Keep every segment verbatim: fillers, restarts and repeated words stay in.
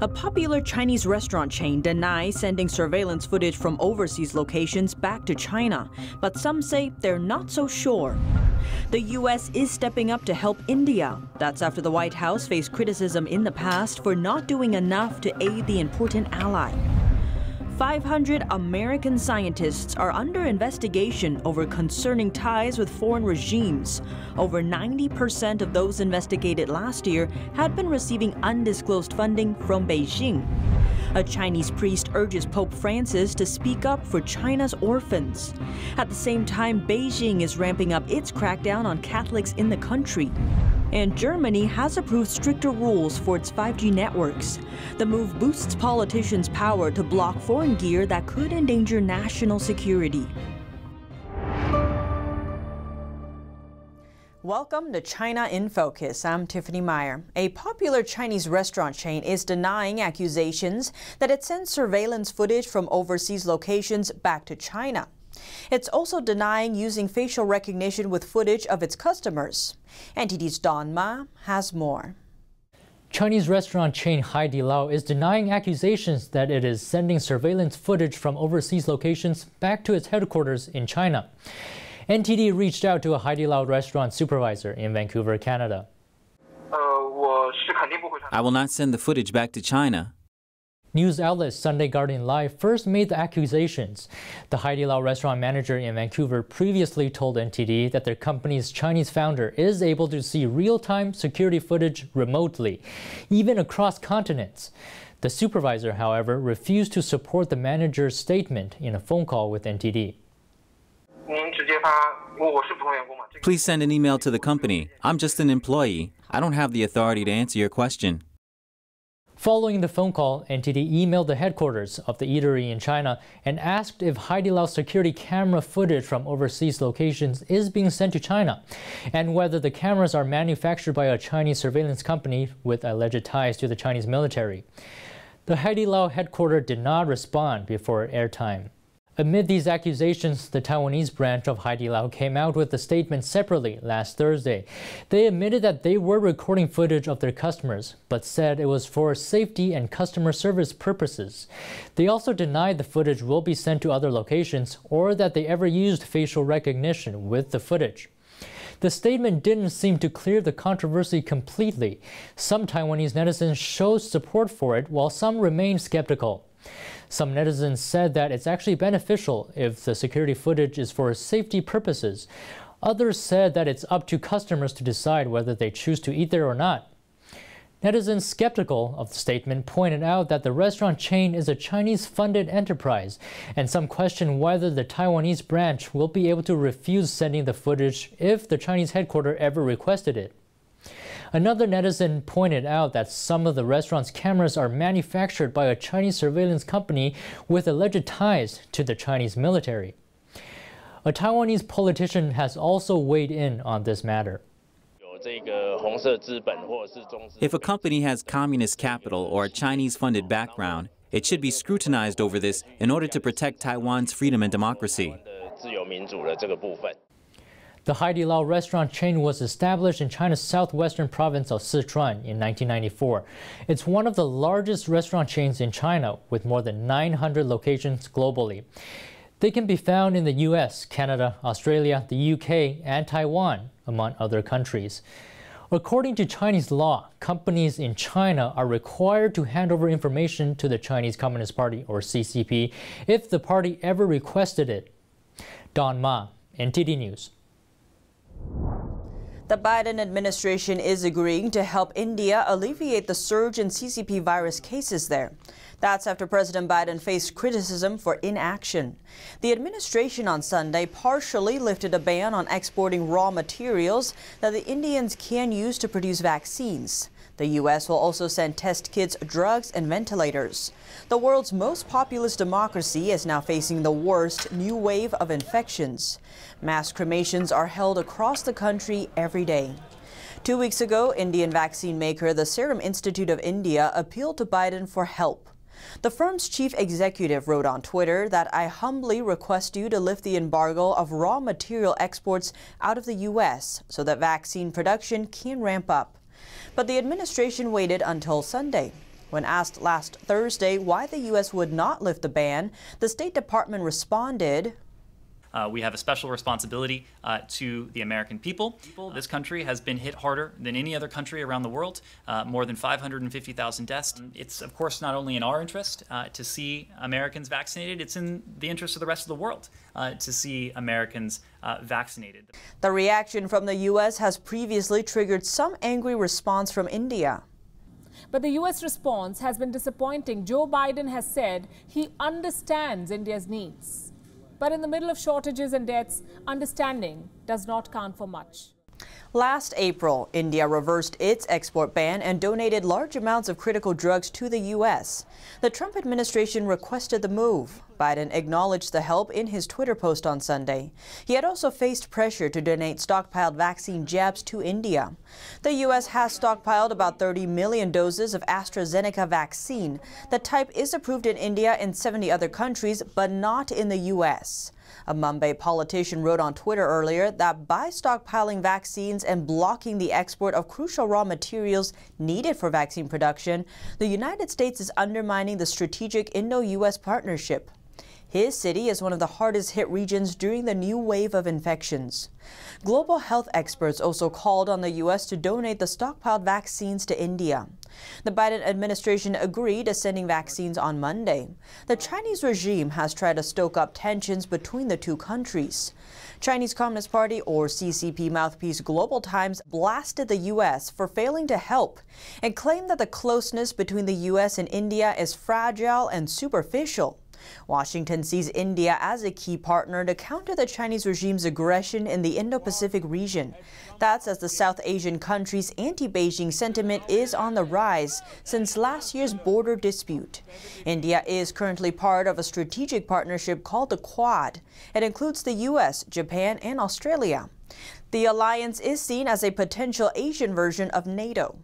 A popular Chinese restaurant chain denies sending surveillance footage from overseas locations back to China, but some say they're not so sure. The U S is stepping up to help India. That's after the White House faced criticism in the past for not doing enough to aid the important ally. five hundred American scientists are under investigation over concerning ties with foreign regimes. Over ninety percent of those investigated last year had been receiving undisclosed funding from Beijing. A Chinese priest urges Pope Francis to speak up for China's orphans. At the same time, Beijing is ramping up its crackdown on Catholics in the country. And Germany has approved stricter rules for its five G networks. The move boosts politicians' power to block foreign gear that could endanger national security. Welcome to China in Focus. I'm Tiffany Meyer. A popular Chinese restaurant chain is denying accusations that it sends surveillance footage from overseas locations back to China. It's also denying using facial recognition with footage of its customers. N T D's Don Ma has more. Chinese restaurant chain Haidilao is denying accusations that it is sending surveillance footage from overseas locations back to its headquarters in China. N T D reached out to a Haidilao restaurant supervisor in Vancouver, Canada. I will not send the footage back to China. News outlet Sunday Guardian Live first made the accusations. The Haidilao restaurant manager in Vancouver previously told N T D that their company's Chinese founder is able to see real-time security footage remotely, even across continents. The supervisor, however, refused to support the manager's statement in a phone call with N T D. Please send an email to the company. I'm just an employee. I don't have the authority to answer your question. Following the phone call, N T D emailed the headquarters of the eatery in China and asked if Haidilao security camera footage from overseas locations is being sent to China, and whether the cameras are manufactured by a Chinese surveillance company with alleged ties to the Chinese military. The Haidilao headquarters did not respond before airtime. Amid these accusations, the Taiwanese branch of Haidilao came out with a statement separately last Thursday. They admitted that they were recording footage of their customers, but said it was for safety and customer service purposes. They also denied the footage will be sent to other locations or that they ever used facial recognition with the footage. The statement didn't seem to clear the controversy completely. Some Taiwanese netizens showed support for it, while some remained skeptical. Some netizens said that it's actually beneficial if the security footage is for safety purposes. Others said that it's up to customers to decide whether they choose to eat there or not. Netizens skeptical of the statement pointed out that the restaurant chain is a Chinese-funded enterprise, and some question whether the Taiwanese branch will be able to refuse sending the footage if the Chinese headquarters ever requested it. Another netizen pointed out that some of the restaurant's cameras are manufactured by a Chinese surveillance company with alleged ties to the Chinese military. A Taiwanese politician has also weighed in on this matter. If a company has communist capital or a Chinese-funded background, it should be scrutinized over this in order to protect Taiwan's freedom and democracy. The Haidilao restaurant chain was established in China's southwestern province of Sichuan in nineteen ninety-four. It's one of the largest restaurant chains in China, with more than nine hundred locations globally. They can be found in the U S, Canada, Australia, the U K, and Taiwan, among other countries. According to Chinese law, companies in China are required to hand over information to the Chinese Communist Party, or C C P, if the party ever requested it. Don Ma, N T D News. The Biden administration is agreeing to help India alleviate the surge in C C P virus cases there. That's after President Biden faced criticism for inaction. The administration on Sunday partially lifted a ban on exporting raw materials that the Indians can use to produce vaccines. The U S will also send test kits, drugs, and ventilators. The world's most populous democracy is now facing the worst new wave of infections. Mass cremations are held across the country every day. Two weeks ago, Indian vaccine maker the Serum Institute of India appealed to Biden for help. The firm's chief executive wrote on Twitter that I humbly request you to lift the embargo of raw material exports out of the U S so that vaccine production can ramp up. But the administration waited until Sunday. When asked last Thursday why the U S would not lift the ban, the State Department responded, Uh, we have a special responsibility uh, to the American people. This country has been hit harder than any other country around the world, uh, more than five hundred fifty thousand deaths. It's, of course, not only in our interest uh, to see Americans vaccinated, it's in the interest of the rest of the world uh, to see Americans uh, vaccinated. The reaction from the U S has previously triggered some angry response from India. But the U S response has been disappointing. Joe Biden has said he understands India's needs. But in the middle of shortages and deaths, understanding does not count for much. Last April, India reversed its export ban and donated large amounts of critical drugs to the U S. The Trump administration requested the move. Biden acknowledged the help in his Twitter post on Sunday. He had also faced pressure to donate stockpiled vaccine jabs to India. The U S has stockpiled about thirty million doses of AstraZeneca vaccine. The type is approved in India and seventy other countries, but not in the U S. A Mumbai politician wrote on Twitter earlier that by stockpiling vaccines and blocking the export of crucial raw materials needed for vaccine production, the United States is undermining the strategic Indo-U S partnership. His city is one of the hardest hit regions during the new wave of infections. Global health experts also called on the U S to donate the stockpiled vaccines to India. The Biden administration agreed to sending vaccines on Monday. The Chinese regime has tried to stoke up tensions between the two countries. Chinese Communist Party, or C C P mouthpiece Global Times, blasted the U S for failing to help and claimed that the closeness between the U S and India is fragile and superficial. Washington sees India as a key partner to counter the Chinese regime's aggression in the Indo-Pacific region. That's as the South Asian country's anti-Beijing sentiment is on the rise since last year's border dispute. India is currently part of a strategic partnership called the Quad. It includes the U S, Japan, and Australia. The alliance is seen as a potential Asian version of NATO.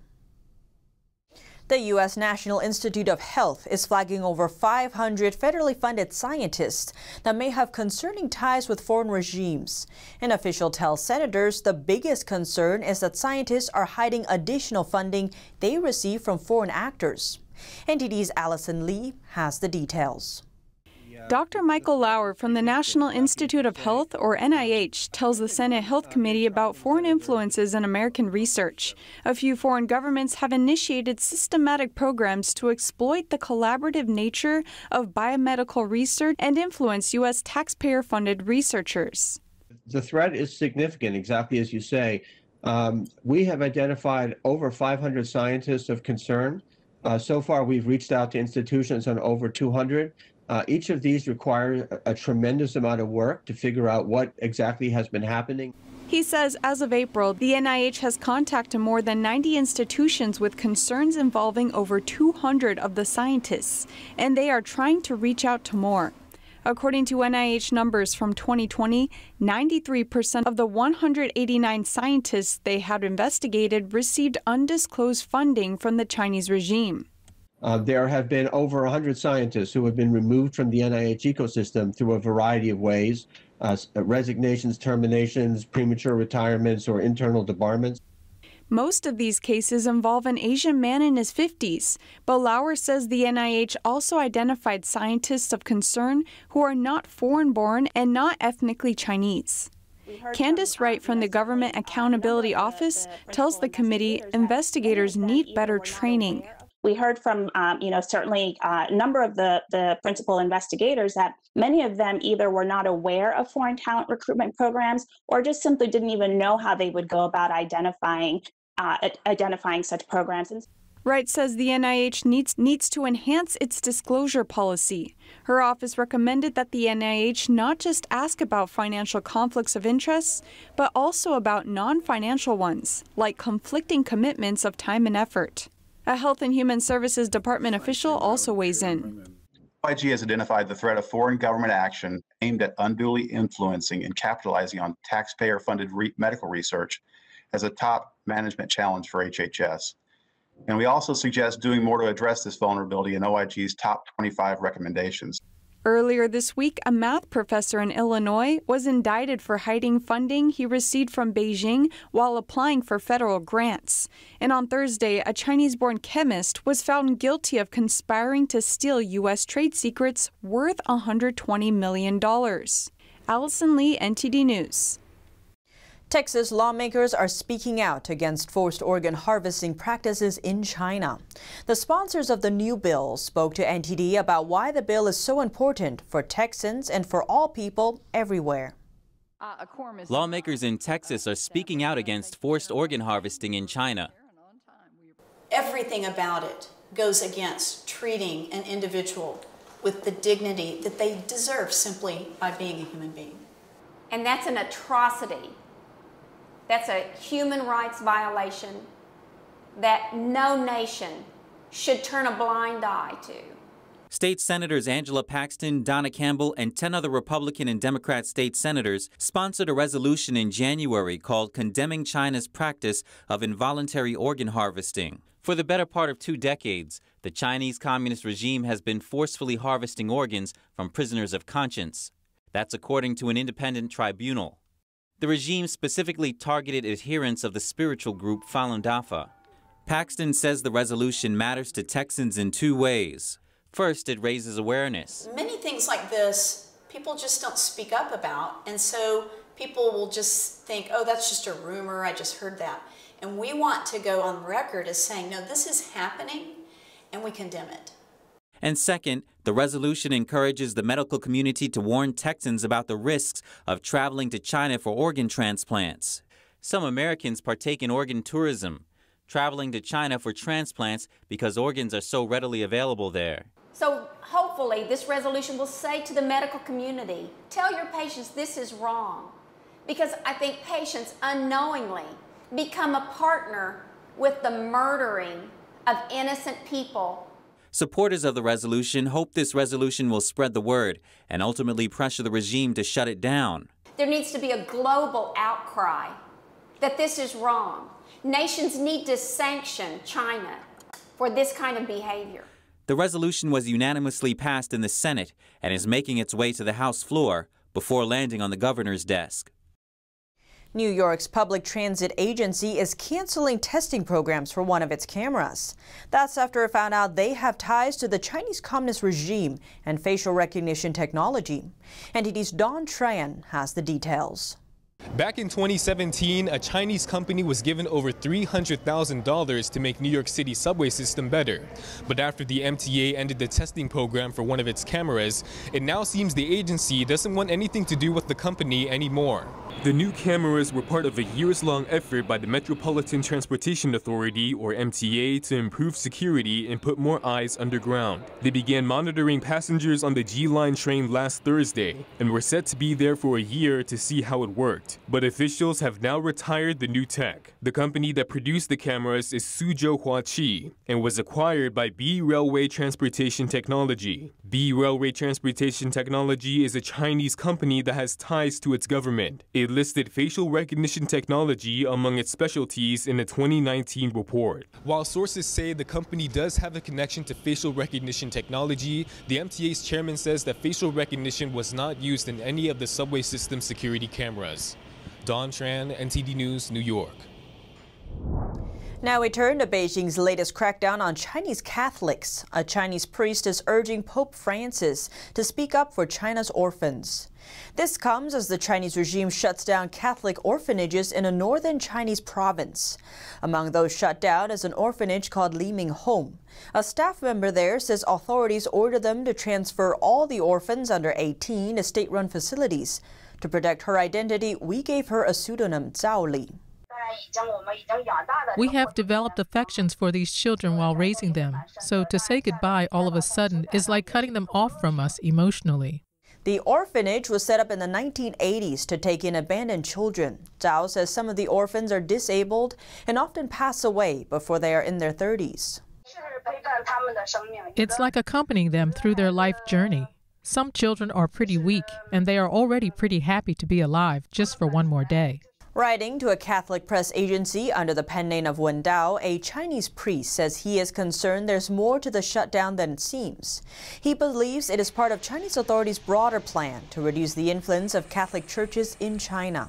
The U S. National Institute of Health is flagging over five hundred federally funded scientists that may have concerning ties with foreign regimes. An official tells senators the biggest concern is that scientists are hiding additional funding they receive from foreign actors. N T D's Allison Lee has the details. Doctor Michael Lauer from the National Institute of Health, or N I H, tells the Senate Health Committee about foreign influences in American research. A few foreign governments have initiated systematic programs to exploit the collaborative nature of biomedical research and influence U S taxpayer-funded researchers. The threat is significant, exactly as you say. Um, we have identified over five hundred scientists of concern. Uh, so far, we've reached out to institutions on over two hundred. Uh, each of these requires a, a tremendous amount of work to figure out what exactly has been happening. He says as of April, the N I H has contacted more than ninety institutions with concerns involving over two hundred of the scientists, and they are trying to reach out to more. According to N I H numbers from twenty twenty, ninety-three percent of the one hundred eighty-nine scientists they had investigated received undisclosed funding from the Chinese regime. Uh, there have been over one hundred scientists who have been removed from the N I H ecosystem through a variety of ways, uh, resignations, terminations, premature retirements, or internal debarments. Most of these cases involve an Asian man in his fifties, but Lauer says the N I H also identified scientists of concern who are not foreign-born and not ethnically Chinese. Candace Wright from the Government Accountability Office tells the committee investigators need better training. We heard from, um, you know, certainly a uh, number of the, the principal investigators that many of them either were not aware of foreign talent recruitment programs or just simply didn't even know how they would go about identifying, uh, identifying such programs. Wright says the N I H needs, needs to enhance its disclosure policy. Her office recommended that the N I H not just ask about financial conflicts of interest, but also about non-financial ones, like conflicting commitments of time and effort. A Health and Human Services Department official also weighs in. O I G has identified the threat of foreign government action aimed at unduly influencing and capitalizing on taxpayer-funded re medical research as a top management challenge for H H S. And we also suggest doing more to address this vulnerability in O I G's top twenty-five recommendations. Earlier this week, a math professor in Illinois was indicted for hiding funding he received from Beijing while applying for federal grants. And on Thursday, a Chinese-born chemist was found guilty of conspiring to steal U S trade secrets worth one hundred twenty million dollars. Allison Lee, N T D News. Texas lawmakers are speaking out against forced organ harvesting practices in China. The sponsors of the new bill spoke to N T D about why the bill is so important for Texans and for all people everywhere. Lawmakers in Texas are speaking out against forced organ harvesting in China. Everything about it goes against treating an individual with the dignity that they deserve simply by being a human being. And that's an atrocity. That's a human rights violation that no nation should turn a blind eye to. State Senators Angela Paxton, Donna Campbell, and ten other Republican and Democrat state senators sponsored a resolution in January called Condemning China's Practice of Involuntary Organ Harvesting. For the better part of two decades, the Chinese Communist regime has been forcefully harvesting organs from prisoners of conscience. That's according to an independent tribunal. The regime specifically targeted adherents of the spiritual group Falun Dafa. Paxton says the resolution matters to Texans in two ways. First, it raises awareness. Many things like this, people just don't speak up about, and so people will just think, oh, that's just a rumor, I just heard that. And we want to go on record as saying, no, this is happening, and we condemn it. And second, the resolution encourages the medical community to warn Texans about the risks of traveling to China for organ transplants. Some Americans partake in organ tourism, traveling to China for transplants because organs are so readily available there. So hopefully this resolution will say to the medical community, tell your patients this is wrong. Because I think patients unknowingly become a partner with the murdering of innocent people. Supporters of the resolution hope this resolution will spread the word and ultimately pressure the regime to shut it down. There needs to be a global outcry that this is wrong. Nations need to sanction China for this kind of behavior. The resolution was unanimously passed in the Senate and is making its way to the House floor before landing on the governor's desk. New York's public transit agency is canceling testing programs for one of its cameras. That's after it found out they have ties to the Chinese Communist regime and facial recognition technology. N T D's Don Tran has the details. Back in twenty seventeen, a Chinese company was given over three hundred thousand dollars to make New York City's subway system better. But after the M T A ended the testing program for one of its cameras, it now seems the agency doesn't want anything to do with the company anymore. The new cameras were part of a years-long effort by the Metropolitan Transportation Authority, or M T A, to improve security and put more eyes underground. They began monitoring passengers on the G-Line train last Thursday and were set to be there for a year to see how it worked. But officials have now retired the new tech. The company that produced the cameras is Suzhou Huachi and was acquired by B Railway Transportation Technology. B Railway Transportation Technology is a Chinese company that has ties to its government. It listed facial recognition technology among its specialties in a twenty nineteen report. While sources say the company does have a connection to facial recognition technology, the M T A's chairman says that facial recognition was not used in any of the subway system security cameras. Don Tran, N T D News, New York. Now we turn to Beijing's latest crackdown on Chinese Catholics. A Chinese priest is urging Pope Francis to speak up for China's orphans. This comes as the Chinese regime shuts down Catholic orphanages in a northern Chinese province. Among those shut down is an orphanage called Liming Home. A staff member there says authorities ordered them to transfer all the orphans under eighteen to state-run facilities. To protect her identity, we gave her a pseudonym, Zhao Li. We have developed affections for these children while raising them, so to say goodbye all of a sudden is like cutting them off from us emotionally. The orphanage was set up in the nineteen eighties to take in abandoned children. Zhao says some of the orphans are disabled and often pass away before they are in their thirties. It's like accompanying them through their life journey. Some children are pretty weak, and they are already pretty happy to be alive just for one more day. Writing to a Catholic press agency under the pen name of Wendao, a Chinese priest says he is concerned there's more to the shutdown than it seems. He believes it is part of Chinese authorities' broader plan to reduce the influence of Catholic churches in China.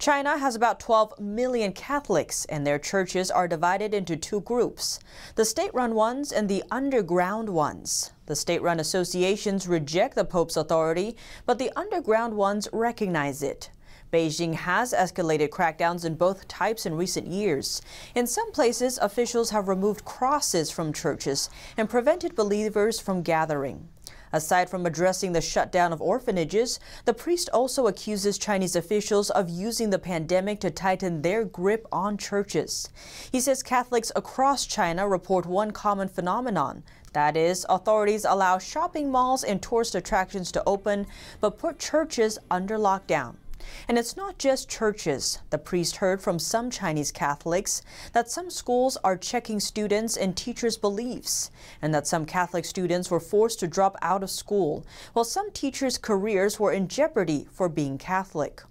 China has about twelve million Catholics, and their churches are divided into two groups, the state-run ones and the underground ones. The state-run associations reject the Pope's authority, but the underground ones recognize it. Beijing has escalated crackdowns in both types in recent years. In some places, officials have removed crosses from churches and prevented believers from gathering. Aside from addressing the shutdown of orphanages, the priest also accuses Chinese officials of using the pandemic to tighten their grip on churches. He says Catholics across China report one common phenomenon. That is, authorities allow shopping malls and tourist attractions to open, but put churches under lockdown. And it's not just churches. The priest heard from some Chinese Catholics that some schools are checking students and teachers' beliefs, and that some Catholic students were forced to drop out of school, while some teachers' careers were in jeopardy for being Catholic.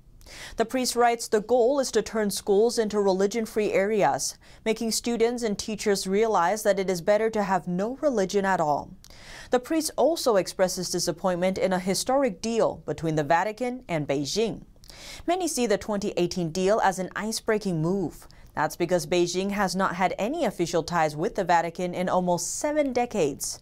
The priest writes the goal is to turn schools into religion-free areas, making students and teachers realize that it is better to have no religion at all. The priest also expresses disappointment in a historic deal between the Vatican and Beijing. Many see the twenty eighteen deal as an ice-breaking move. That's because Beijing has not had any official ties with the Vatican in almost seven decades.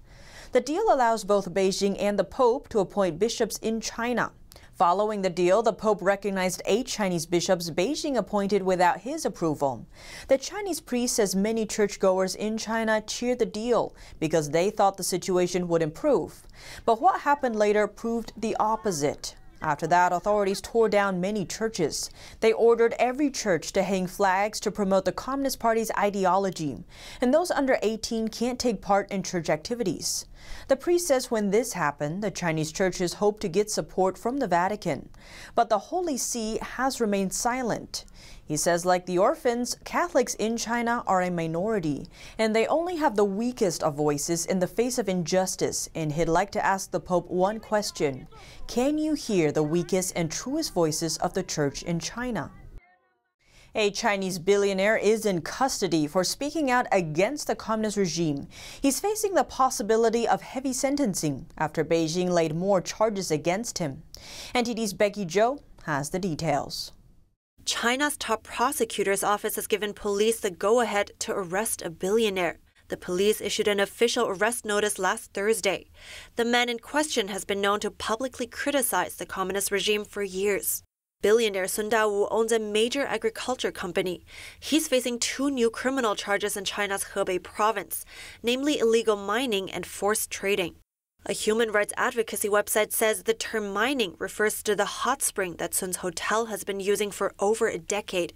The deal allows both Beijing and the Pope to appoint bishops in China. Following the deal, the Pope recognized eight Chinese bishops Beijing appointed without his approval. The Chinese priest says many churchgoers in China cheered the deal because they thought the situation would improve. But what happened later proved the opposite. After that, authorities tore down many churches. They ordered every church to hang flags to promote the Communist Party's ideology, and those under eighteen can't take part in church activities. The priest says when this happened, the Chinese churches hoped to get support from the Vatican, but the Holy See has remained silent. He says, like the orphans, Catholics in China are a minority, and they only have the weakest of voices in the face of injustice, and he'd like to ask the Pope one question. Can you hear the weakest and truest voices of the Church in China? A Chinese billionaire is in custody for speaking out against the communist regime. He's facing the possibility of heavy sentencing after Beijing laid more charges against him. N T D's Becky Zhou has the details. China's top prosecutor's office has given police the go-ahead to arrest a billionaire. The police issued an official arrest notice last Thursday. The man in question has been known to publicly criticize the communist regime for years. Billionaire Sun Dawu owns a major agriculture company. He's facing two new criminal charges in China's Hebei province, namely illegal mining and forced trading. A human rights advocacy website says the term mining refers to the hot spring that Sun's hotel has been using for over a decade.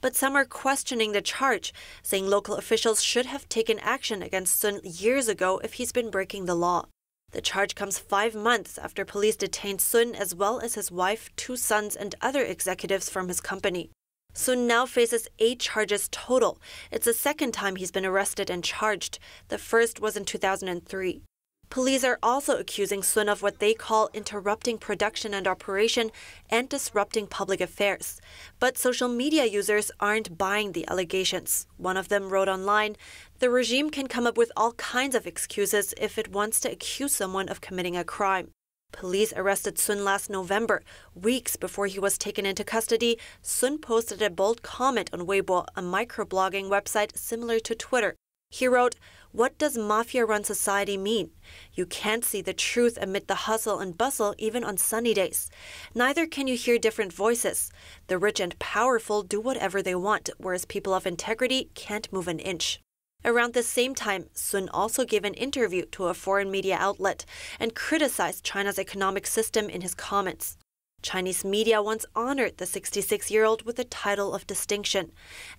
But some are questioning the charge, saying local officials should have taken action against Sun years ago if he's been breaking the law. The charge comes five months after police detained Sun as well as his wife, two sons, and other executives from his company. Sun now faces eight charges total. It's the second time he's been arrested and charged. The first was in two thousand three. Police are also accusing Sun of what they call interrupting production and operation and disrupting public affairs. But social media users aren't buying the allegations. One of them wrote online, "The regime can come up with all kinds of excuses if it wants to accuse someone of committing a crime." Police arrested Sun last November. Weeks before he was taken into custody, Sun posted a bold comment on Weibo, a microblogging website similar to Twitter. He wrote, "What does mafia-run society mean? You can't see the truth amid the hustle and bustle even on sunny days. Neither can you hear different voices. The rich and powerful do whatever they want, whereas people of integrity can't move an inch." Around the same time, Sun also gave an interview to a foreign media outlet and criticized China's economic system in his comments. Chinese media once honored the sixty-six-year-old with the title of distinction,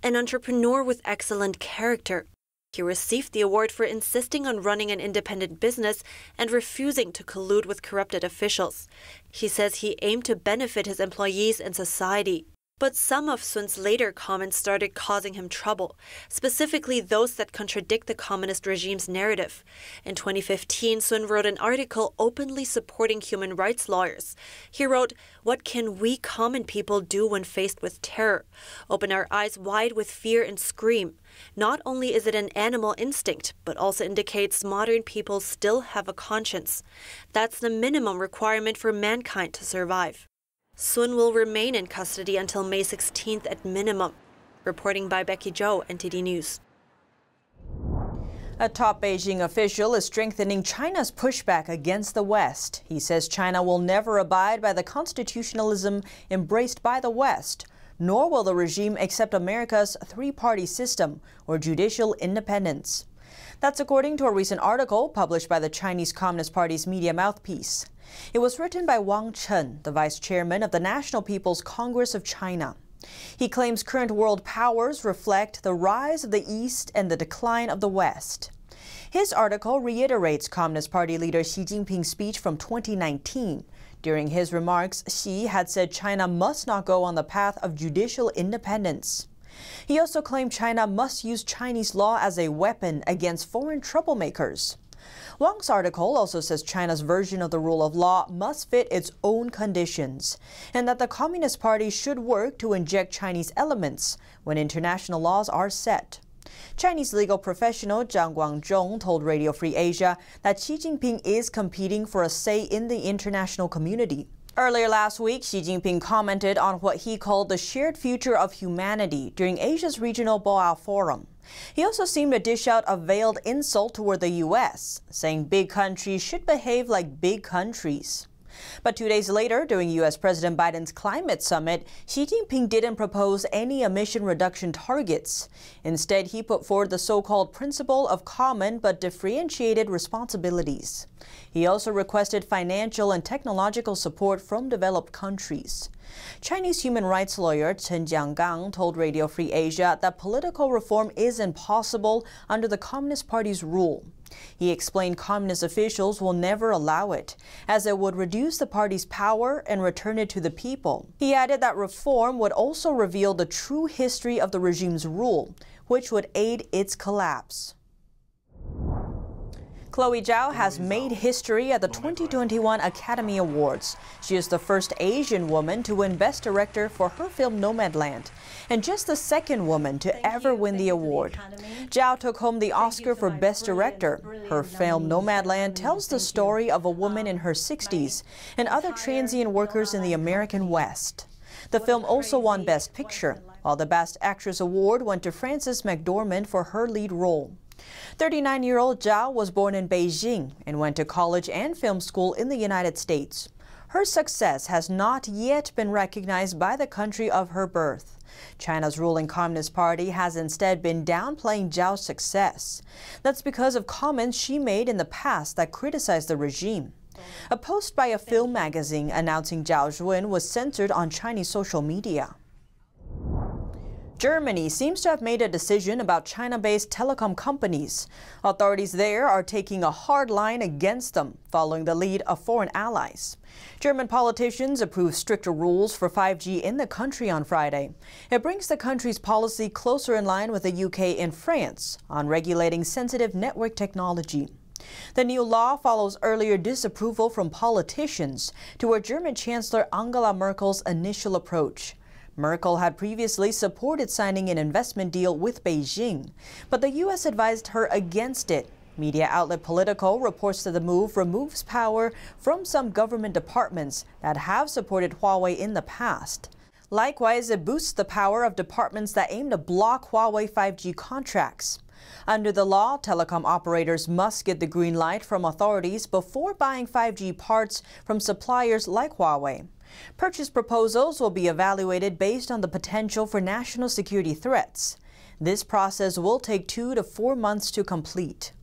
an entrepreneur with excellent character. He received the award for insisting on running an independent business and refusing to collude with corrupted officials. He says he aimed to benefit his employees and society. But some of Sun's later comments started causing him trouble, specifically those that contradict the communist regime's narrative. In twenty fifteen, Sun wrote an article openly supporting human rights lawyers. He wrote, "What can we common people do when faced with terror? Open our eyes wide with fear and scream. Not only is it an animal instinct, but also indicates modern people still have a conscience. That's the minimum requirement for mankind to survive." Sun will remain in custody until May sixteenth at minimum. Reporting by Becky Zhou, N T D News. A top Beijing official is strengthening China's pushback against the West. He says China will never abide by the constitutionalism embraced by the West, nor will the regime accept America's three-party system or judicial independence. That's according to a recent article published by the Chinese Communist Party's media mouthpiece. It was written by Wang Chen, the vice chairman of the National People's Congress of China. He claims current world powers reflect the rise of the East and the decline of the West. His article reiterates Communist Party leader Xi Jinping's speech from twenty nineteen. During his remarks, Xi had said China must not go on the path of judicial independence. He also claimed China must use Chinese law as a weapon against foreign troublemakers. Wang's article also says China's version of the rule of law must fit its own conditions, and that the Communist Party should work to inject Chinese elements when international laws are set. Chinese legal professional Zhang Guangzhong told Radio Free Asia that Xi Jinping is competing for a say in the international community. Earlier last week, Xi Jinping commented on what he called the shared future of humanity during Asia's regional Boao Forum. He also seemed to dish out a veiled insult toward the U S, saying big countries should behave like big countries. But two days later, during U S President Biden's climate summit, Xi Jinping didn't propose any emission reduction targets. Instead, he put forward the so-called principle of common but differentiated responsibilities. He also requested financial and technological support from developed countries. Chinese human rights lawyer Chen Jiangang told Radio Free Asia that political reform is impossible under the Communist Party's rule. He explained communist officials will never allow it, as it would reduce the party's power and return it to the people. He added that reform would also reveal the true history of the regime's rule, which would aid its collapse. Chloe Zhao has made history at the twenty twenty-one Academy Awards. She is the first Asian woman to win Best Director for her film Nomadland, and just the second woman to ever win the award. Zhao took home the Oscar for Best Director. Her film Nomadland tells the story of a woman in her sixties and other transient workers in the American West. The film also won Best Picture, while the Best Actress Award went to Frances McDormand for her lead role. thirty-nine-year-old Zhao was born in Beijing and went to college and film school in the United States. Her success has not yet been recognized by the country of her birth. China's ruling Communist Party has instead been downplaying Zhao's success. That's because of comments she made in the past that criticized the regime. A post by a film magazine announcing Zhao's win was censored on Chinese social media. Germany seems to have made a decision about China-based telecom companies. Authorities there are taking a hard line against them, following the lead of foreign allies. German politicians approved stricter rules for five G in the country on Friday. It brings the country's policy closer in line with the U K and France on regulating sensitive network technology. The new law follows earlier disapproval from politicians toward German Chancellor Angela Merkel's initial approach. Merkel had previously supported signing an investment deal with Beijing, but the U S advised her against it. Media outlet Politico reports that the move removes power from some government departments that have supported Huawei in the past. Likewise, it boosts the power of departments that aim to block Huawei five G contracts. Under the law, telecom operators must get the green light from authorities before buying five G parts from suppliers like Huawei. Purchase proposals will be evaluated based on the potential for national security threats. This process will take two to four months to complete.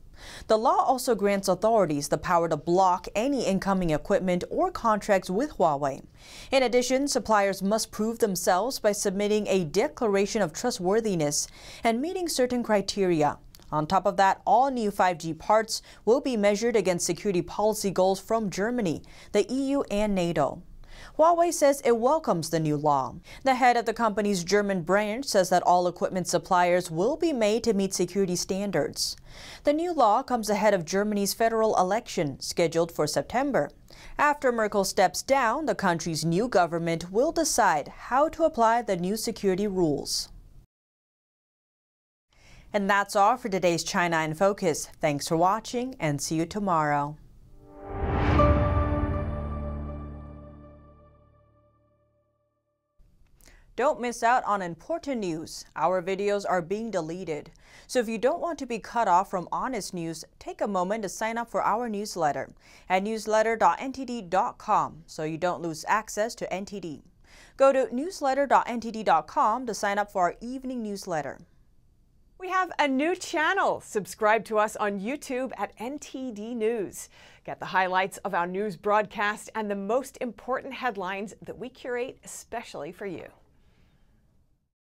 The law also grants authorities the power to block any incoming equipment or contracts with Huawei. In addition, suppliers must prove themselves by submitting a declaration of trustworthiness and meeting certain criteria. On top of that, all new five G parts will be measured against security policy goals from Germany, the E U, and NATO. Huawei says it welcomes the new law. The head of the company's German branch says that all equipment suppliers will be made to meet security standards. The new law comes ahead of Germany's federal election, scheduled for September. After Merkel steps down, the country's new government will decide how to apply the new security rules. And that's all for today's China in Focus. Thanks for watching and see you tomorrow. Don't miss out on important news. Our videos are being deleted. So if you don't want to be cut off from honest news, take a moment to sign up for our newsletter at newsletter dot N T D dot com so you don't lose access to N T D. Go to newsletter dot N T D dot com to sign up for our evening newsletter. We have a new channel. Subscribe to us on YouTube at N T D News. Get the highlights of our news broadcast and the most important headlines that we curate especially for you.